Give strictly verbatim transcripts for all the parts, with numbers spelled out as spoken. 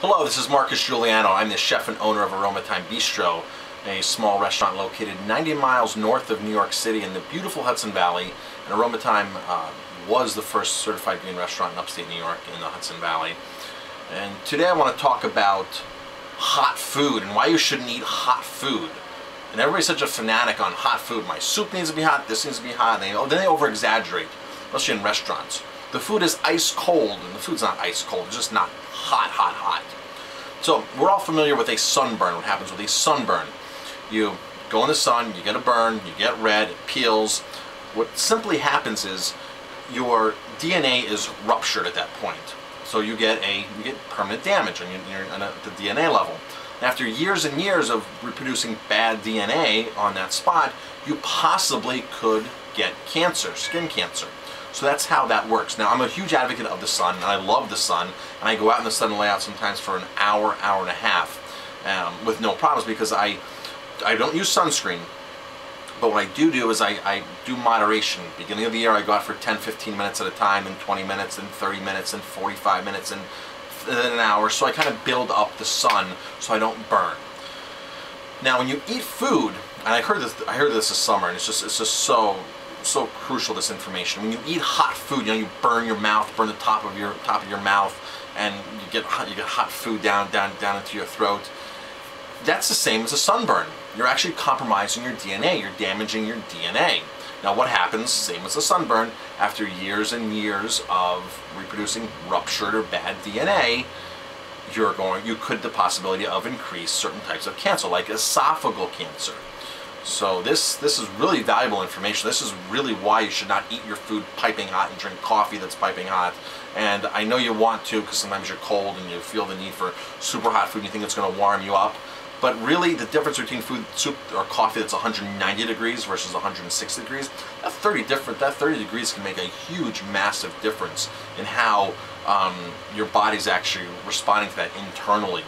Hello, this is Marcus Giuliano. I'm the chef and owner of Aroma Thyme Bistro, a small restaurant located ninety miles north of New York City in the beautiful Hudson Valley. And Aroma Thyme uh, was the first certified green restaurant in upstate New York in the Hudson Valley. And today I want to talk about hot food and why you shouldn't eat hot food. And everybody's such a fanatic on hot food. My soup needs to be hot, this needs to be hot. And they, then they over-exaggerate, especially in restaurants. The food is ice cold, and the food's not ice cold, it's just not hot, hot, hot. So we're all familiar with a sunburn, what happens with a sunburn. You go in the sun, you get a burn, you get red, it peels. What simply happens is your D N A is ruptured at that point. So you get, a, you get permanent damage on, your, on a, at the D N A level. And after years and years of reproducing bad D N A on that spot, you possibly could get cancer, skin cancer. So that's how that works. Now, I'm a huge advocate of the sun, and I love the sun, and I go out in the sun and lay out sometimes for an hour, hour and a half um, with no problems because I, I don't use sunscreen. But what I do do is I, I do moderation. Beginning of the year, I go out for ten, fifteen minutes at a time, and twenty minutes, and thirty minutes, and forty-five minutes, and then an hour. So I kind of build up the sun so I don't burn. Now, when you eat food, and I heard this, I heard this this summer, and it's just, it's just so... so crucial, this information. When you eat hot food, you know, you burn your mouth, burn the top of your top of your mouth, and you get hot, you get hot food down, down, down into your throat. That's the same as a sunburn. You're actually compromising your D N A. You're damaging your D N A. Now, what happens? Same as a sunburn. After years and years of reproducing ruptured or bad D N A, you're going. You could the possibility of increased certain types of cancer, like esophageal cancer. So this this is really valuable information. This is really why you should not eat your food piping hot and drink coffee that's piping hot. And I know you want to because sometimes you're cold and you feel the need for super hot food and you think it's going to warm you up. But really the difference between food, soup or coffee that's one hundred ninety degrees versus one hundred six degrees, that thirty different that thirty degrees can make a huge, massive difference in how um, your body's actually responding to that internally.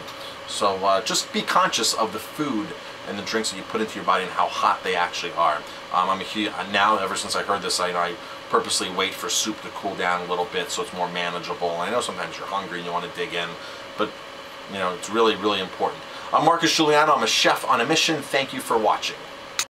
So uh, just be conscious of the food and the drinks that you put into your body and how hot they actually are. Um, I'm a, now, ever since I heard this, I, I purposely wait for soup to cool down a little bit so it's more manageable. And I know sometimes you're hungry and you want to dig in, but you know it's really, really important. I'm Marcus Giuliano. I'm a chef on a mission. Thank you for watching.